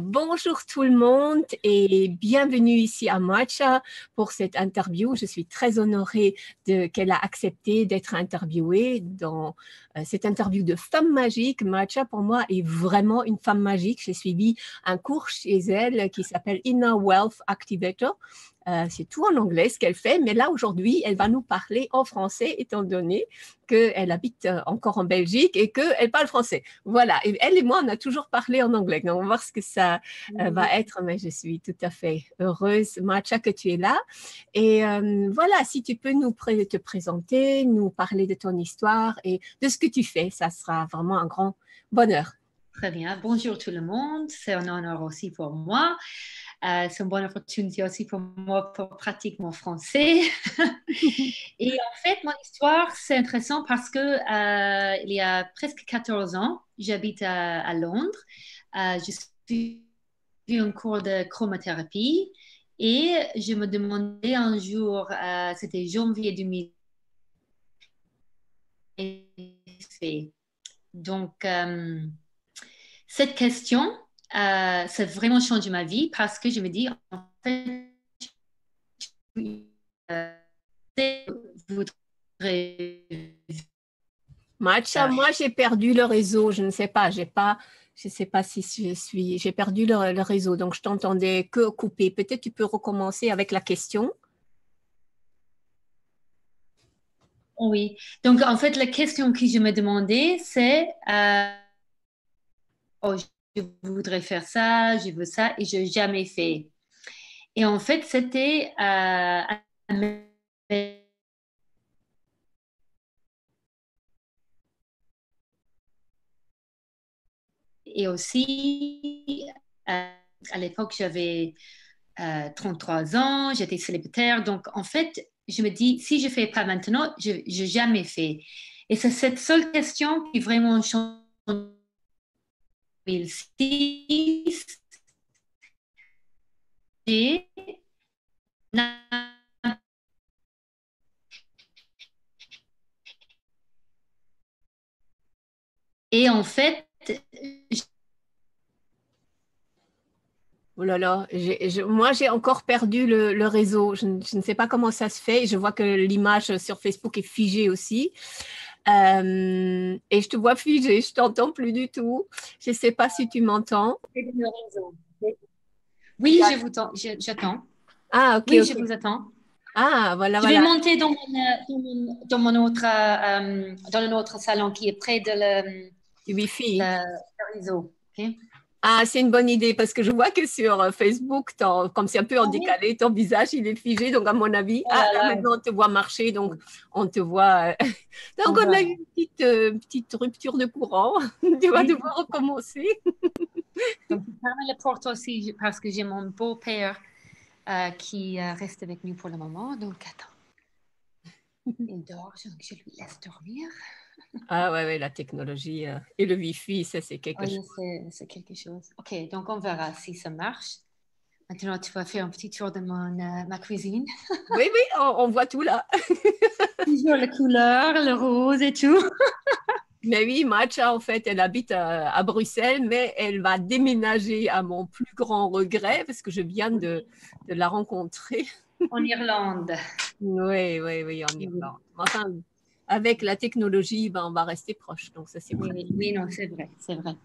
Bonjour tout le monde et bienvenue ici à Marcia pour cette interview. Je suis très honorée qu'elle a accepté d'être interviewée dans cette interview de femme magique. Marcia pour moi est vraiment une femme magique. J'ai suivi un cours chez elle qui s'appelle Inner Wealth Activator. C'est tout en anglais ce qu'elle fait, mais là aujourd'hui, elle va nous parler en français étant donné qu'elle habite encore en Belgique et qu'elle parle français. Voilà, et elle et moi, on a toujours parlé en anglais, donc on va voir ce que ça va être, mais je suis tout à fait heureuse, Marcia, que tu es là. Et voilà, si tu peux nous te présenter, nous parler de ton histoire et de ce que tu fais, ça sera vraiment un grand bonheur. Très bien. Bonjour tout le monde. C'est un honneur aussi pour moi. C'est une bonne opportunité aussi pour moi pour pratiquer mon français. Et en fait, mon histoire, c'est intéressant parce que il y a presque 14 ans, j'habite à Londres. Je suis en cours de chromothérapie et je me demandais un jour, c'était janvier 2000. Donc, cette question, ça a vraiment changé ma vie parce que je me dis, en fait, Marcia, moi j'ai perdu le réseau, je ne sais pas, je ne sais pas si j'ai perdu le réseau, donc je t'entendais que couper. Peut-être tu peux recommencer avec la question. Oui, donc en fait, la question que je me demandais, c'est... oh, je voudrais faire ça, je veux ça, et je n'ai jamais fait. Et en fait, c'était et aussi, à l'époque, j'avais 33 ans, j'étais célibataire. Donc, en fait, je me dis, si je ne fais pas maintenant, je n'ai jamais fait. Et c'est cette seule question qui vraiment change. 2006, et en fait, oh là là, moi j'ai encore perdu le réseau, je ne sais pas comment ça se fait, je vois que l'image sur Facebook est figée aussi. Et je te vois figée, je t'entends plus du tout. Je ne sais pas si tu m'entends. Oui, je vous entends. J'attends. Ah, ok. Oui, okay. Je vous attends. Ah, voilà, voilà. Je vais monter dans notre salon qui est près de le Wi-Fi. Le réseau. Okay. Ah, c'est une bonne idée parce que je vois que sur Facebook, comme c'est un peu en décalé, ton visage, il est figé. Donc, à mon avis, là, maintenant, on te voit marcher. Donc, on te voit. Donc, on a eu une petite rupture de courant. Tu vas devoir recommencer. Donc, je ferme la porte aussi parce que j'ai mon beau-père qui reste avec nous pour le moment. Donc, attends. Il dort, donc je lui laisse dormir. Ah ouais, ouais, la technologie et le Wi-Fi, ça c'est quelque chose. C'est quelque chose. Ok, donc on verra si ça marche. Maintenant, tu vas faire un petit tour de ma cuisine. Oui, oui, on voit tout là. Toujours la couleur, le rose et tout. Mais oui, Marcia, en fait, elle habite à Bruxelles, mais elle va déménager à mon plus grand regret parce que je viens de la rencontrer. En Irlande. Oui, oui, oui, en Irlande. Enfin, avec la technologie, ben, on va rester proche. Donc, ça, c'est vrai. Oui, non, c'est vrai, c'est vrai.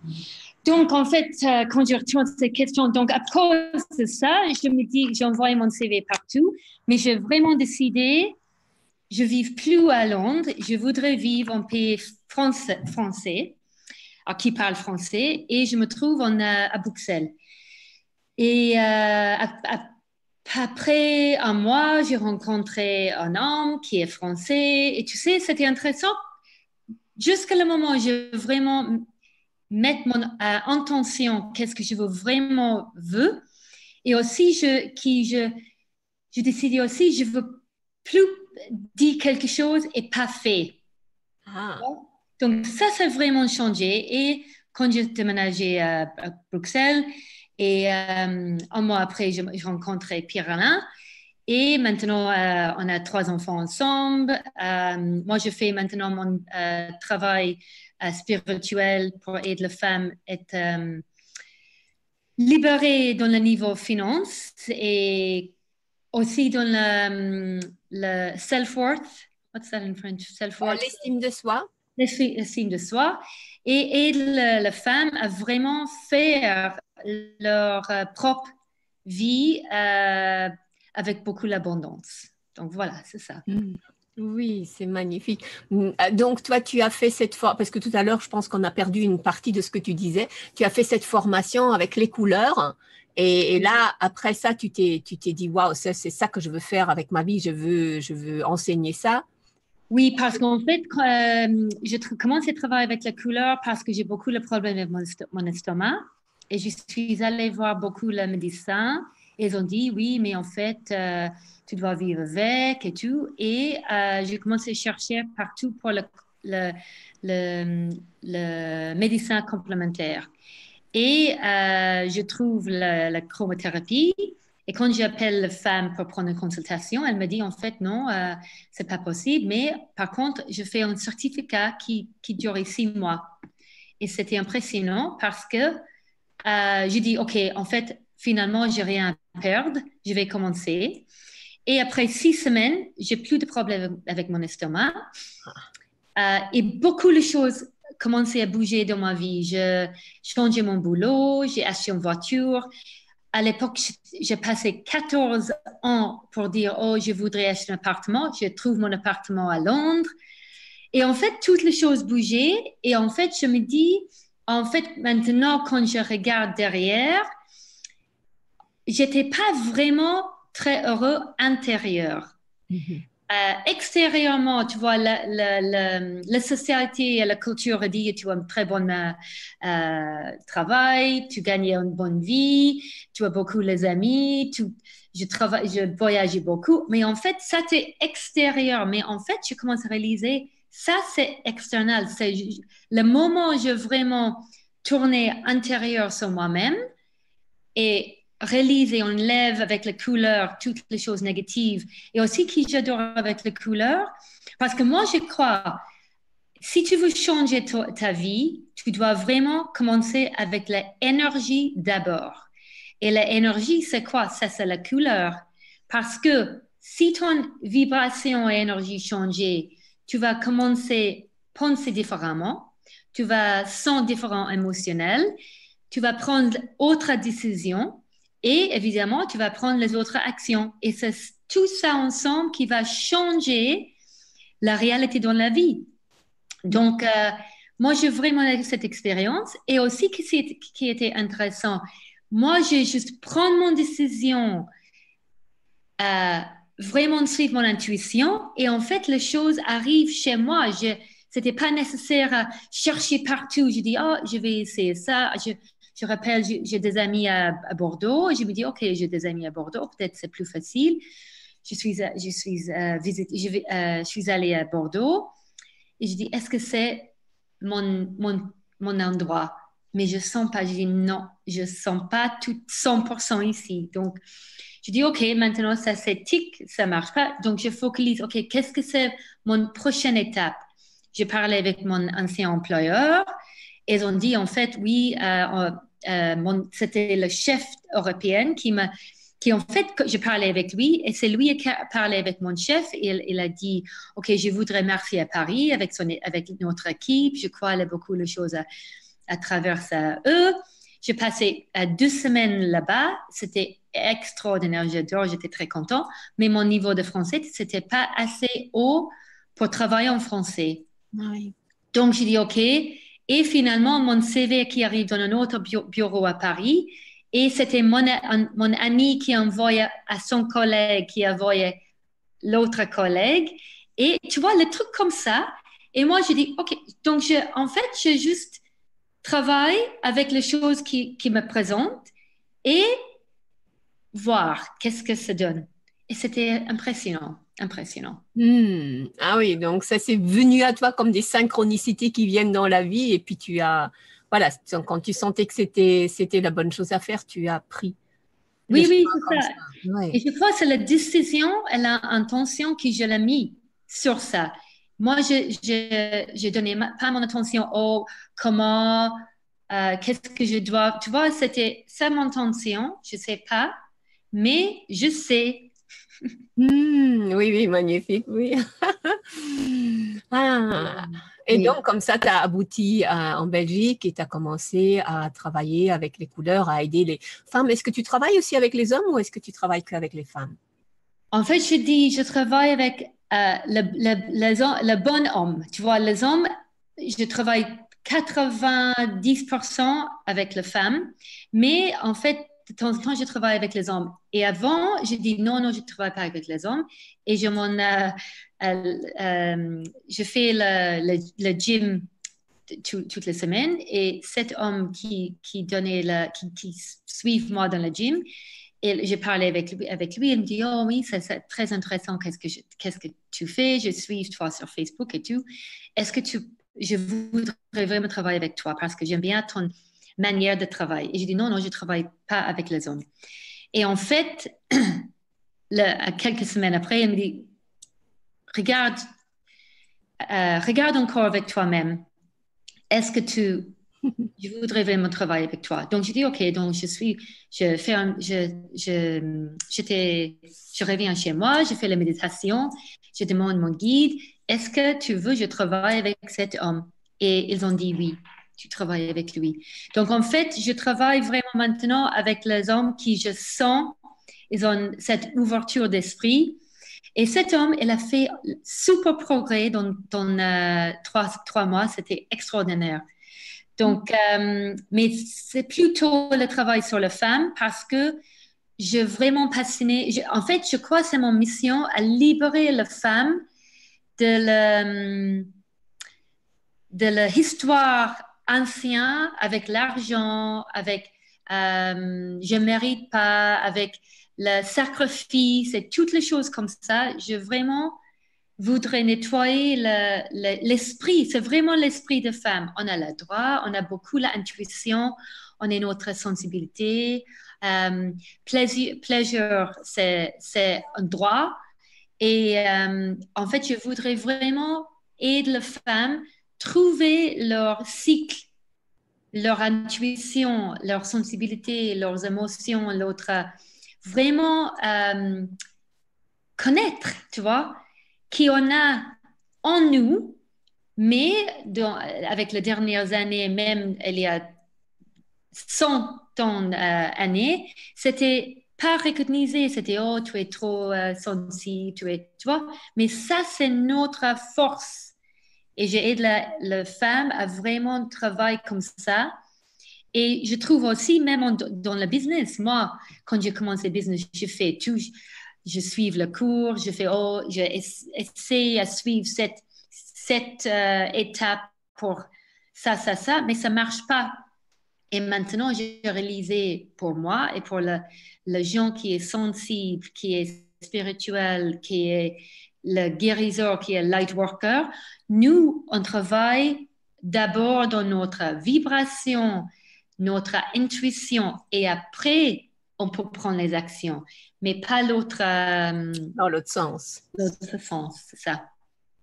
Donc, en fait, quand je retourne ces questions, donc, à cause de ça, je me dis, j'envoie mon CV partout, mais j'ai vraiment décidé, je ne vis plus à Londres, je voudrais vivre en pays français, qui parle français, et je me trouve à Bruxelles. Et après un mois, j'ai rencontré un homme qui est français. Et tu sais, c'était intéressant. Jusqu'à le moment où je vraiment mettre mon intention, qu'est-ce que je veux vraiment veux. Et aussi, je décidais aussi, je ne veux plus dire quelque chose et pas faire. Ah. Donc, ça a vraiment changé. Et quand j'ai déménagé à Bruxelles, et un mois après, j'ai rencontré Pierre-Alain. Et maintenant, on a 3 enfants ensemble. Moi, je fais maintenant mon travail spirituel pour aider les femmes à être libéré dans le niveau finance et aussi dans le self-worth. What's that in French? Self-worth. L'estime de soi. L'estime de soi. Et la femme a vraiment faire leur propre vie avec beaucoup d'abondance. Donc voilà, c'est ça. Mm. Oui, c'est magnifique. Donc, toi, tu as fait cette formation, parce que tout à l'heure, je pense qu'on a perdu une partie de ce que tu disais. Tu as fait cette formation avec les couleurs. Et là, après ça, tu t'es dit, waouh, c'est ça que je veux faire avec ma vie. Je veux enseigner ça. Oui, parce qu'en fait, je commence à travailler avec les couleurs parce que j'ai beaucoup de problèmes avec mon estomac. Et je suis allée voir beaucoup le médecin. Ils ont dit, oui, mais en fait, tu dois vivre avec et tout. Et j'ai commencé à chercher partout pour le médecin complémentaire. Et je trouve la chromothérapie. Et quand j'appelle la femme pour prendre une consultation, elle me dit, en fait, non, c'est pas possible. Mais par contre, je fais un certificat qui durait 6 mois. Et c'était impressionnant parce que j'ai dit, OK, en fait, finalement, j'ai rien à perdre, je vais commencer. Et après 6 semaines, j'ai plus de problèmes avec mon estomac. Et beaucoup de choses commençaient à bouger dans ma vie. Je changeais mon boulot, j'ai acheté une voiture. À l'époque, j'ai passé 14 ans pour dire « Oh, je voudrais acheter un appartement. » Je trouve mon appartement à Londres. Et en fait, toutes les choses bougeaient. Et en fait, je me dis, en fait, maintenant, quand je regarde derrière, j'étais pas vraiment très heureux intérieur. Mm-hmm. Extérieurement, tu vois, la société et la culture dit tu as un très bon travail, tu gagnes une bonne vie, tu as beaucoup les amis, je voyage beaucoup. Mais en fait, ça c'est extérieur. Mais en fait, je commence à réaliser ça c'est externe. C'est le moment où je vraiment tournais intérieur sur moi-même et réaliser, on lève avec les couleurs toutes les choses négatives. Et aussi qui j'adore avec les couleurs, parce que moi je crois, si tu veux changer ta vie, tu dois vraiment commencer avec l'énergie d'abord. Et l'énergie, c'est quoi? Ça, c'est la couleur. Parce que si ton vibration et énergie changent, tu vas commencer à penser différemment, tu vas sentir différent émotionnel, tu vas prendre d'autres décisions. Et évidemment, tu vas prendre les autres actions. Et c'est tout ça ensemble qui va changer la réalité dans la vie. Donc, moi, j'ai vraiment eu cette expérience. Et aussi, qui était intéressant, moi, j'ai juste prendre mon décision, vraiment suivre mon intuition. Et en fait, les choses arrivent chez moi. C'était pas nécessaire à chercher partout. Je dis, oh, je vais essayer ça. Je rappelle, j'ai des amis à Bordeaux. Et je me dis, OK, j'ai des amis à Bordeaux. Peut-être c'est plus facile. Je suis allée à Bordeaux. Et je dis, est-ce que c'est mon endroit? Mais je ne sens pas. Je dis, non, je ne sens pas tout 100% ici. Donc, je dis, OK, maintenant, ça c'est tic, ça ne marche pas. Donc, je focalise, OK, qu'est-ce que c'est mon prochaine étape? J'ai parlé avec mon ancien employeur. Ils ont dit, en fait, oui, c'était le chef européen en fait, je parlais avec lui et c'est lui qui a parlé avec mon chef. Il a dit, OK, je voudrais marcher à Paris avec notre équipe. Je crois qu'il y a beaucoup de choses à travers eux. J'ai passé 2 semaines là-bas. C'était extraordinaire. J'adore, j'étais très content. Mais mon niveau de français, ce n'était pas assez haut pour travailler en français. Oui. Donc, j'ai dit, OK. Et finalement, mon CV qui arrive dans un autre bureau à Paris. Et c'était mon ami qui envoyait à son collègue, qui envoyait l'autre collègue. Et tu vois, le truc comme ça. Et moi, je dis, OK, donc en fait, je juste travaille avec les choses qui me présentent et voir qu'est-ce que ça donne. Et c'était impressionnant. Impressionnant. Mmh. Ah oui, donc ça c'est venu à toi comme des synchronicités qui viennent dans la vie et puis voilà, quand tu sentais que c'était la bonne chose à faire, tu as pris. Oui, c'est ça. Ouais. Et je crois que c'est la décision et l'intention que je l'ai mis sur ça. Moi, je ne donnais pas mon attention au comment qu'est-ce que je dois... Tu vois, c'était ça mon intention, je ne sais pas, mais je sais. Oui, oui, magnifique, oui. Ah. Et oui. Donc, comme ça, tu as abouti en Belgique et tu as commencé à travailler avec les couleurs, à aider les femmes. Est-ce que tu travailles aussi avec les hommes ou est-ce que tu travailles qu'avec les femmes? En fait, je dis, je travaille avec le bon homme. Tu vois, les hommes, je travaille 90% avec les femmes, mais en fait, de temps en temps, je travaille avec les hommes. Et avant, j'ai dit non, non, je ne travaille pas avec les hommes. Et je fais le gym toutes les semaines. Et cet homme qui suit moi dans le gym, et j'ai parlé avec lui, il me dit « Oh oui, c'est très intéressant, qu'est-ce que tu fais? Je suis toi sur Facebook et tout. Est-ce que je voudrais vraiment travailler avec toi parce que j'aime bien ton manière de travailler. » Et je dis « Non, non, je ne travaille pas avec les hommes. » Et en fait, quelques semaines après, il me dit « Regarde encore avec toi-même. Est-ce que je voudrais vraiment travailler avec toi. » Donc, je dis, OK, donc je reviens chez moi, je fais la méditation, je demande mon guide, est-ce que tu veux que je travaille avec cet homme? Et ils ont dit oui, tu travailles avec lui. Donc, en fait, je travaille vraiment maintenant avec les hommes qui je sens, ils ont cette ouverture d'esprit. Et cet homme, il a fait super progrès dans 3 mois, c'était extraordinaire. Donc, mais c'est plutôt le travail sur les femmes parce que je suis vraiment passionnée. En fait, je crois que c'est mon mission à libérer les femmes de l'histoire ancienne avec l'argent, avec je ne mérite pas, avec le sacrifice et toutes les choses comme ça. Je vraiment voudrais nettoyer l'esprit. C'est vraiment l'esprit de femme. On a le droit, on a beaucoup l'intuition, on a notre sensibilité. Plaisir, c'est un droit. Et en fait, je voudrais vraiment aider les femmes à trouver leur cycle, leur intuition, leur sensibilité, leurs émotions, l'autre. Vraiment connaître, tu vois qu'on a en nous, mais avec les dernières années, même il y a 100 ans années, c'était pas reconnu, c'était « Oh, tu es trop sensible, tu vois ?» Mais ça, c'est notre force. Et j'aide la femme à vraiment travailler comme ça. Et je trouve aussi, même dans le business, moi, quand j'ai commencé le business, je fais tout. Je suis le cours, je fais, j'essaie à suivre cette étape pour ça, mais ça ne marche pas. Et maintenant, j'ai réalisé pour moi et pour les gens qui sont sensibles, qui sont spirituels, qui est le guérisseur, qui est light worker, nous, on travaille d'abord dans notre vibration, notre intuition, et après, on peut prendre les actions, mais pas l'autre... dans l'autre sens. L'autre sens, c'est ça.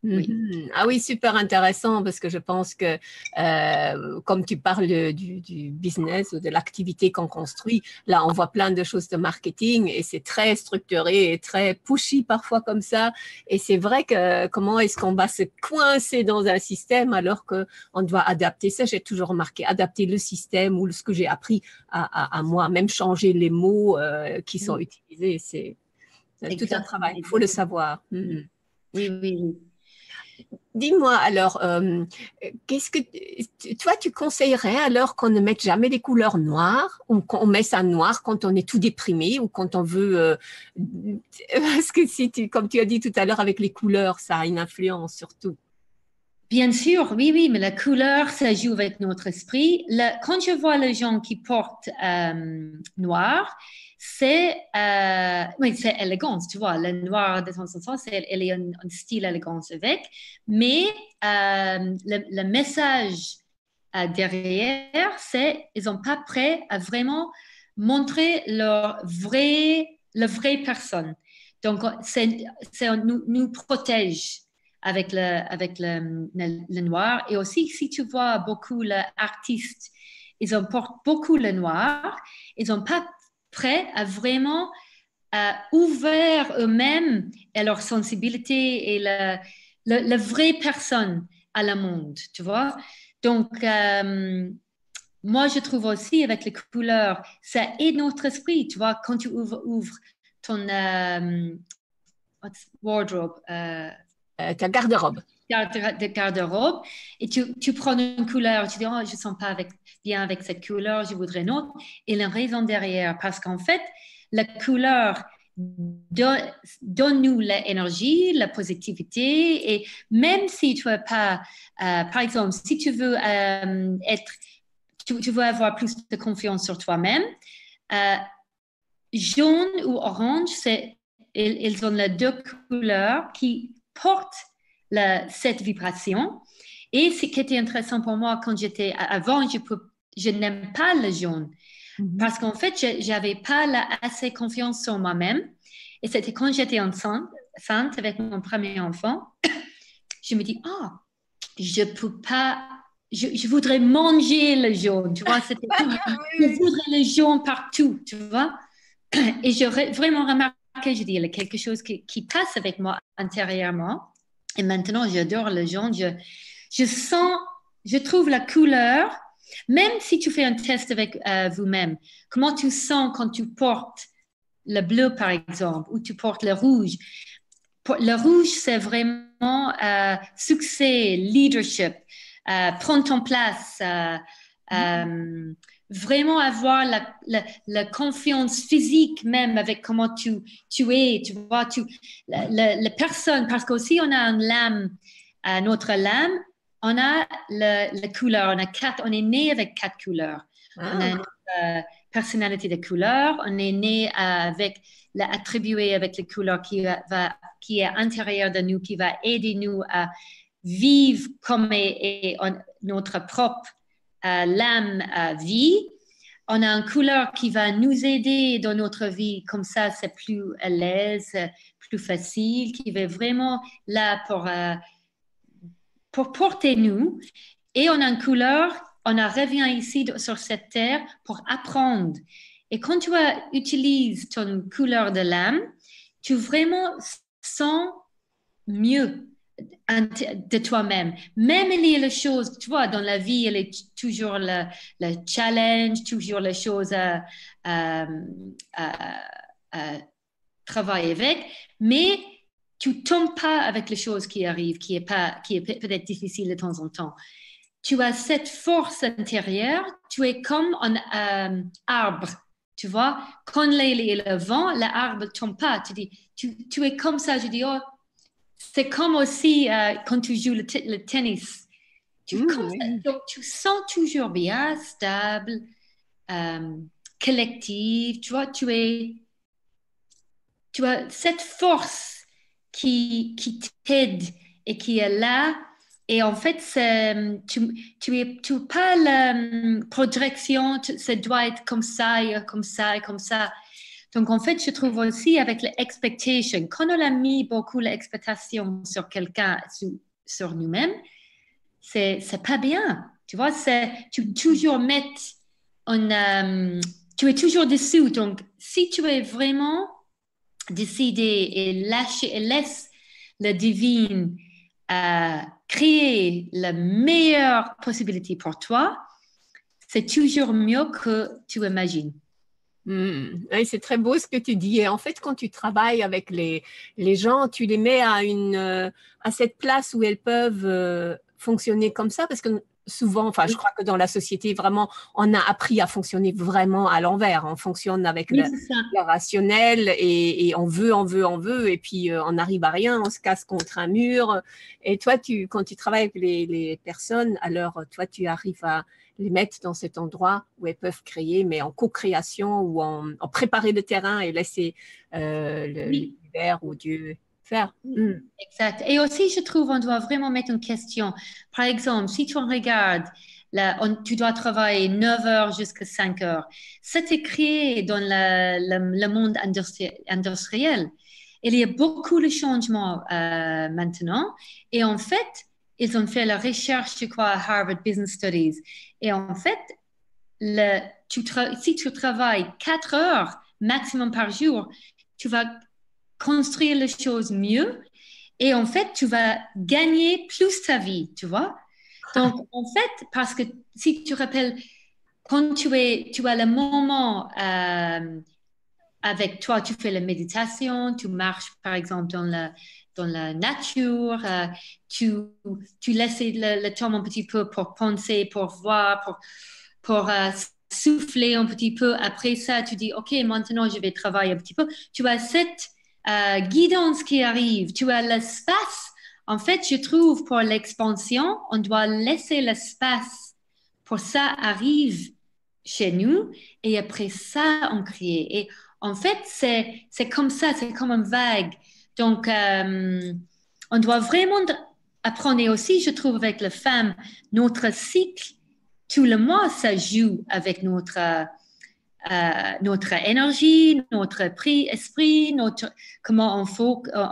Oui. Ah oui, super intéressant, parce que je pense que comme tu parles du business ou de l'activité qu'on construit, là on voit plein de choses de marketing et c'est très structuré et très pushy parfois comme ça, et c'est vrai que comment est-ce qu'on va se coincer dans un système alors qu'on doit adapter ça. J'ai toujours remarqué, adapter le système ou ce que j'ai appris à moi, même changer les mots qui sont utilisés, c'est tout un travail, il faut le savoir. Oui, oui, oui. Dis-moi alors, qu'est-ce que toi tu conseillerais alors qu'on ne mette jamais des couleurs noires ou qu'on met ça noir quand on est tout déprimé ou quand on veut parce que si tu, comme tu as dit tout à l'heure avec les couleurs, ça a une influence surtout. Bien sûr, oui, mais la couleur, ça joue avec notre esprit. Quand je vois les gens qui portent noir, c'est élégance, tu vois. Le noir, de son sens, il y a un style élégance avec. Mais le message derrière, c'est qu'ils ne sont pas prêts à vraiment montrer leur vraie personne. Donc, nous protège avec le noir. Et aussi, si tu vois beaucoup d'artistes ils emportent beaucoup le noir, ils ne sont pas prêts à vraiment ouvrir eux-mêmes et leur sensibilité et la vraie personne à la monde, tu vois. Donc, moi, je trouve aussi avec les couleurs, ça aide notre esprit, tu vois, quand tu ouvres ton wardrobe, ta garde-robe. De garde-robe, et tu prends une couleur, tu dis oh, je ne sens pas bien avec cette couleur, je voudrais une autre, et la raison derrière, parce qu'en fait la couleur donne-nous l'énergie, la positivité, et même si tu veux pas, par exemple si tu veux tu veux avoir plus de confiance sur toi-même, jaune ou orange, ils ont les deux couleurs qui portent cette vibration. Et ce qui était intéressant pour moi quand j'étais avant, je n'aime pas le jaune parce qu'en fait je n'avais pas assez confiance sur moi-même, et c'était quand j'étais enceinte avec mon premier enfant, je me dis oh, je peux pas, je voudrais manger le jaune, tu vois, c'était je voudrais le jaune partout, tu vois, et j'ai vraiment remarqué, je dis il y a quelque chose qui passe avec moi intérieurement. Et maintenant, j'adore le jaune. Je sens, je trouve la couleur, même si tu fais un test avec vous-même, comment tu sens quand tu portes le bleu, par exemple, ou tu portes le rouge. Le rouge, c'est vraiment succès, leadership, prendre ton place, vraiment avoir la confiance physique même avec comment tu es, tu vois, la personne, parce qu'aussi on a une lame, notre lame, on a la couleur, on est né avec 4 couleurs. Ah. On a notre personnalité de couleur, on est né avec, attribué avec les couleurs qui est à l'intérieur de nous, qui va aider nous à vivre comme notre propre l'âme vie. On a une couleur qui va nous aider dans notre vie, comme ça c'est plus à l'aise, plus facile, qui va vraiment là pour porter nous. Et on a une couleur, on revient ici sur cette terre pour apprendre. Et quand tu utilises ton couleur de l'âme, tu vraiment sens mieux de toi-même. Même il y a les choses, tu vois, dans la vie, il y a toujours le challenge, toujours les choses à travailler avec, mais tu ne tombes pas avec les choses qui arrivent, qui est peut-être difficile de temps en temps. Tu as cette force intérieure, tu es comme un arbre, tu vois. Quand le vent, l'arbre ne tombe pas, tu es comme ça, je dis, oh, c'est comme aussi quand tu joues le tennis. Donc, tu sens toujours bien, stable, collectif. Tu vois, tu as cette force qui t'aide et qui est là. Et en fait, tu n'es pas la projection, ça doit être comme ça, et comme ça, et comme ça. Donc, en fait, je trouve aussi avec l'expectation, quand on a mis beaucoup l'expectation sur quelqu'un, sur nous-mêmes, c'est pas bien. Tu vois, tu es toujours déçu. Donc, si tu es vraiment décidé et laisse le divin créer la meilleure possibilité pour toi, c'est toujours mieux que tu imagines. Oui, c'est très beau ce que tu dis. Et en fait, quand tu travailles avec les gens, tu les mets à cette place où elles peuvent fonctionner comme ça, parce que souvent, enfin, je crois que dans la société, vraiment, on a appris à fonctionner vraiment à l'envers. On fonctionne avec le rationnel et on veut, et puis on n'arrive à rien, on se casse contre un mur. Et toi, quand tu travailles avec les personnes, alors toi, tu arrives à les mettre dans cet endroit où elles peuvent créer, mais en co-création ou en préparer le terrain et laisser l'univers ou Dieu faire. Exact. Et aussi, je trouve on doit vraiment mettre une question. Par exemple, si tu regardes, tu dois travailler 9 heures jusqu'à 5 heures. C'était créé dans le monde industriel. Il y a beaucoup de changements maintenant. Et en fait, ils ont fait la recherche, je crois, à Harvard Business Studies. Et en fait, si tu travailles 4 heures maximum par jour, tu vas construire les choses mieux et en fait, tu vas gagner plus ta vie, tu vois. Donc, en fait, parce que si tu rappelles, quand tu as le moment avec toi, tu fais la méditation, tu marches par exemple dans la nature, tu laisses le temps un petit peu pour penser, pour voir, pour souffler un petit peu. Après ça, tu dis, OK, maintenant, je vais travailler un petit peu. Tu as cette guidance qui arrive. Tu as l'espace. En fait, je trouve, pour l'expansion, on doit laisser l'espace pour ça arrive chez nous. Et après ça, on crée. Et en fait, c'est comme ça, c'est comme une vague. Donc, on doit vraiment apprendre. Et aussi, je trouve, avec les femmes, notre cycle, tout le mois, ça joue avec notre énergie, notre esprit, comment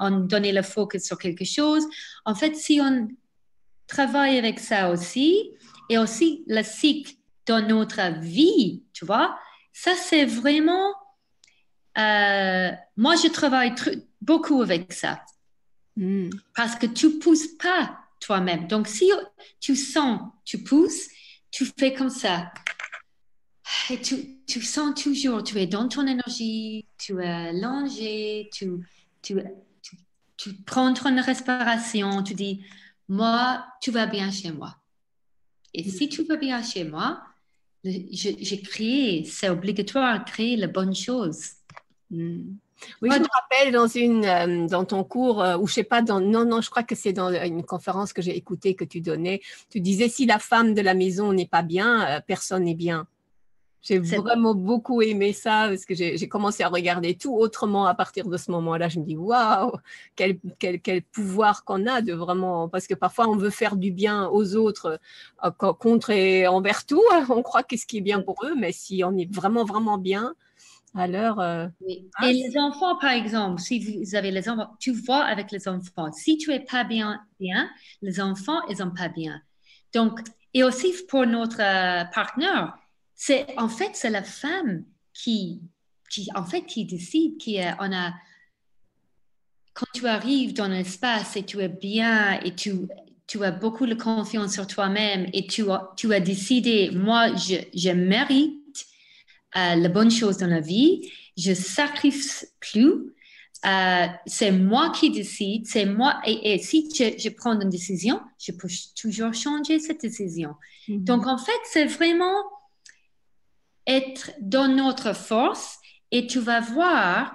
on donne le focus sur quelque chose. En fait, si on travaille avec ça aussi, et aussi le cycle dans notre vie, tu vois, ça c'est vraiment... moi, je travaille beaucoup avec ça. Mm. Parce que tu ne pousses pas toi-même. Donc, si tu sens, tu pousses, tu fais comme ça. Et tu sens toujours, tu es dans ton énergie, tu es allongé, tu prends ton respiration, tu dis, moi, tu vas bien chez moi. Et si tu vas bien chez moi, j'ai créé, c'est obligatoire, créer la bonne chose. Mm. Oui, je me rappelle dans ton cours, ou je sais pas, non, je crois que c'est dans une conférence que j'ai écoutée que tu donnais, tu disais, si la femme de la maison n'est pas bien, personne n'est bien. J'ai vraiment beaucoup aimé ça, parce que j'ai commencé à regarder tout autrement à partir de ce moment-là. Je me dis, waouh, quel pouvoir qu'on a de vraiment, parce que parfois on veut faire du bien aux autres contre et envers tout, on croit que ce qui est bien pour eux, mais si on est vraiment, vraiment bien, alors, oui. Et les enfants, par exemple, si vous avez les enfants, tu vois avec les enfants, si tu n'es pas bien, les enfants, ils n'ont pas bien. Donc, et aussi pour notre partenaire, c'est la femme qui décide, quand tu arrives dans l'espace et tu es bien et tu as beaucoup de confiance sur toi-même et tu as décidé, moi, je mérite la bonne chose dans la vie, je ne sacrifie plus, c'est moi qui décide, c'est moi, et si je prends une décision, je peux toujours changer cette décision. Mm-hmm. Donc, en fait, c'est vraiment être dans notre force, et tu vas voir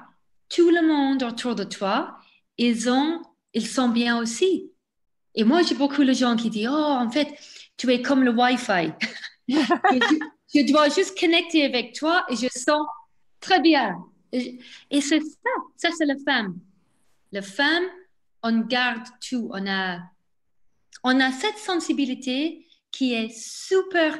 tout le monde autour de toi, ils sont bien aussi. Et moi, j'ai beaucoup de gens qui disent, oh, en fait, tu es comme le Wi-Fi. Je dois juste connecter avec toi et je sens très bien. Et c'est ça. Ça, c'est la femme. La femme, on garde tout. On a cette sensibilité qui est super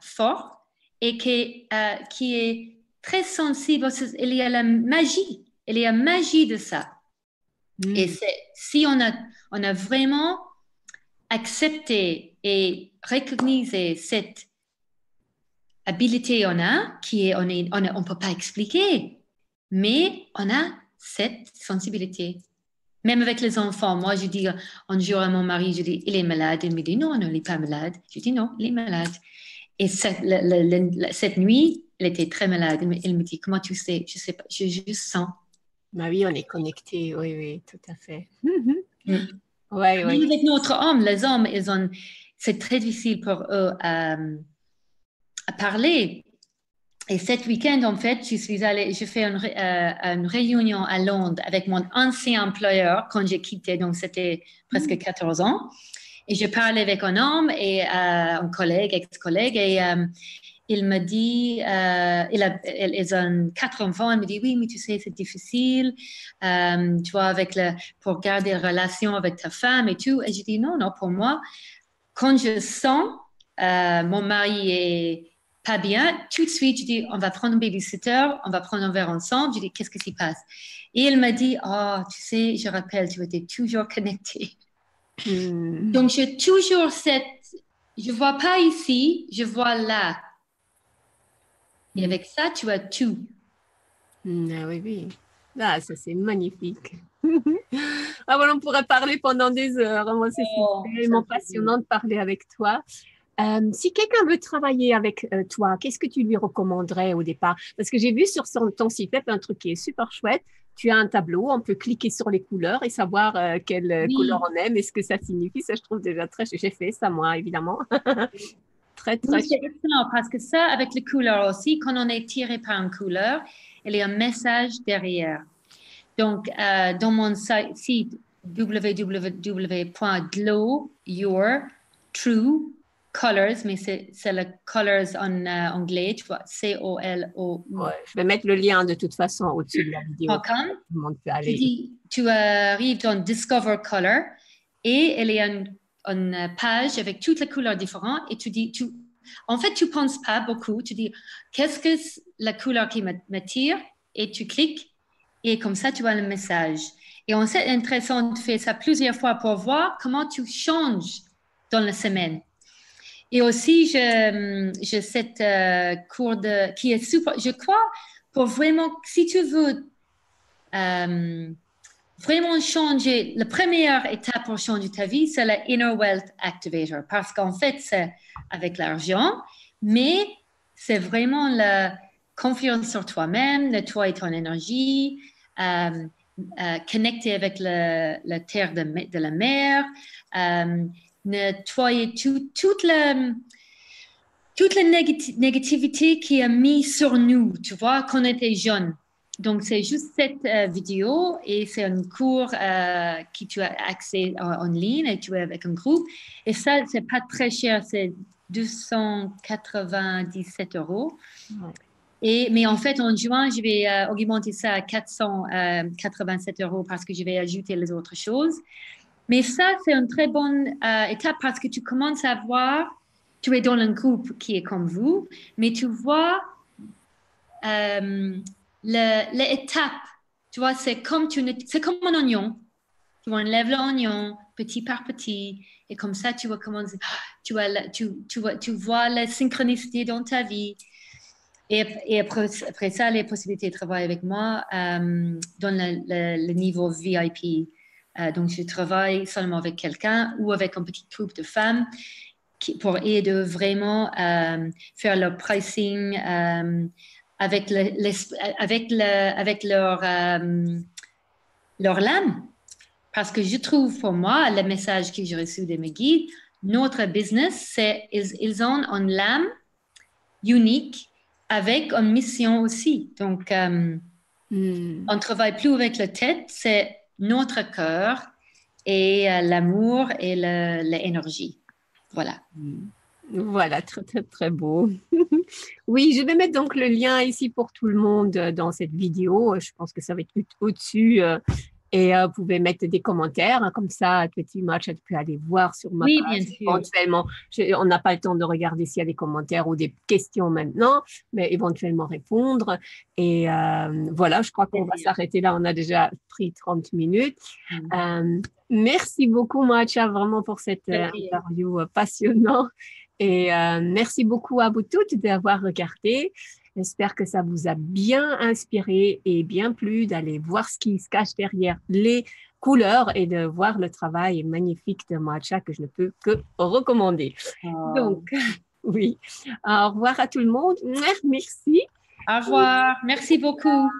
forte et qui est très sensible. Il y a la magie. Il y a la magie de ça. Mm. Et si on a vraiment accepté et reconnu cette habilité on peut pas expliquer, mais on a cette sensibilité. Même avec les enfants, moi je dis un jour à mon mari, je dis, il est malade, il me dit non, il n'est pas malade. Je dis non, il est malade. Et cette nuit, il était très malade. Il me dit, comment tu sais? Je sais pas, je juste sens. Bah oui, on est connecté, oui, tout à fait. Mm-hmm. Ouais. Avec notre homme, les hommes, c'est très difficile pour eux à parler. Et cet week-end, en fait, je fais une réunion à Londres avec mon ancien employeur quand j'ai quitté, donc c'était presque 14 ans. Et je parlais avec un homme et un collègue, ex-collègue, et il me dit, ils ont 4 enfants, il me dit, oui, mais tu sais, c'est difficile, tu vois, pour garder la relation avec ta femme et tout. Et je dis, non, pour moi, quand je sens mon mari est pas bien, tout de suite, je dis, on va prendre un babysitter, on va prendre un verre ensemble. Je dis, qu'est-ce qui s'y passe? Et il m'a dit, oh, tu sais, je rappelle, tu étais toujours connectée. Mm. Donc, j'ai toujours cette... je ne vois pas ici, je vois là. Et avec ça, tu as tout. Ah oui, oui. Ah, ça, c'est magnifique. Ah, voilà, on pourrait parler pendant des heures. Moi, c'est tellement passionnant de parler avec toi. Si quelqu'un veut travailler avec toi, qu'est-ce que tu lui recommanderais au départ? Parce que j'ai vu sur ton site web un truc qui est super chouette. Tu as un tableau, on peut cliquer sur les couleurs et savoir quelle couleur on aime et ce que ça signifie. Ça, je trouve déjà très... J'ai fait ça, moi, évidemment. Très, très c'est excellent parce que ça, avec les couleurs aussi, quand on est tiré par une couleur, il y a un message derrière. Donc, dans mon site www.glowyourtrue.com, mais c'est le colors en anglais, tu vois, C-O-L-O. Ouais, je vais mettre le lien de toute façon au-dessus de la vidéo. Tout le monde peut aller. Tu arrives dans Discover Color et il y a une page avec toutes les couleurs différentes et tu dis, en fait, tu ne penses pas beaucoup, tu dis, qu'est-ce que la couleur qui m'attire? Et tu cliques et comme ça, tu as le message. Et on s'est intéressant de faire ça plusieurs fois pour voir comment tu changes dans la semaine. Et aussi, j'ai cette cours qui est super, je crois, pour vraiment, si tu veux vraiment changer, la première étape pour changer ta vie, c'est la Inner Wealth Activator, parce qu'en fait, c'est avec l'argent, mais c'est vraiment la confiance sur toi-même, le toi et ton énergie, connecter avec la terre de la mer, nettoyer toute la négativité qui a mis sur nous, tu vois, quand on était jeunes. Donc, c'est juste cette vidéo et c'est un cours qui tu as accès en ligne et tu es avec un groupe. Et ça, c'est pas très cher, c'est 297 €. Ouais. Mais en fait, en juin, je vais augmenter ça à 487 € parce que je vais ajouter les autres choses. Mais ça, c'est une très bonne étape parce que tu commences à voir, tu es dans un groupe qui est comme vous, mais tu vois l'étape. Tu vois, c'est comme un oignon. Tu enlèves l'oignon petit par petit et comme ça, tu vas commencer, tu vois la synchronicité dans ta vie. Et après ça, les possibilités de travailler avec moi dans le niveau VIP. Donc, je travaille seulement avec quelqu'un ou avec un petit groupe de femmes pour aider vraiment faire leur pricing avec leur lame. Parce que je trouve, pour moi, le message que j'ai reçu de mes guides, notre business, c'est qu'ils ont une lame unique avec une mission aussi. Donc, on ne travaille plus avec la tête, c'est notre cœur et l'amour et l'énergie. Voilà. Voilà, très, très, très beau. Oui, je vais mettre donc le lien ici pour tout le monde dans cette vidéo. Je pense que ça va être au-dessus. Et vous pouvez mettre des commentaires, hein, comme ça, Petit Match, tu peux aller voir sur ma page. Oui, bien éventuellement, on n'a pas le temps de regarder s'il y a des commentaires ou des questions maintenant, mais éventuellement répondre. Et voilà, je crois qu'on va s'arrêter là. On a déjà pris 30 minutes. Merci beaucoup, Marcia, vraiment pour cette interview passionnante. Et merci beaucoup à vous toutes d'avoir regardé. J'espère que ça vous a bien inspiré et bien plu d'aller voir ce qui se cache derrière les couleurs et de voir le travail magnifique de Marcia que je ne peux que recommander. Donc, oui. Au revoir à tout le monde. Merci. Au revoir. Merci beaucoup.